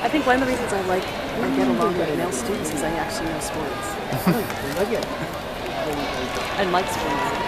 I think one of the reasons I like or get along with male students is I actually know sports. I like sports.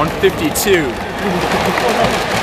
$152.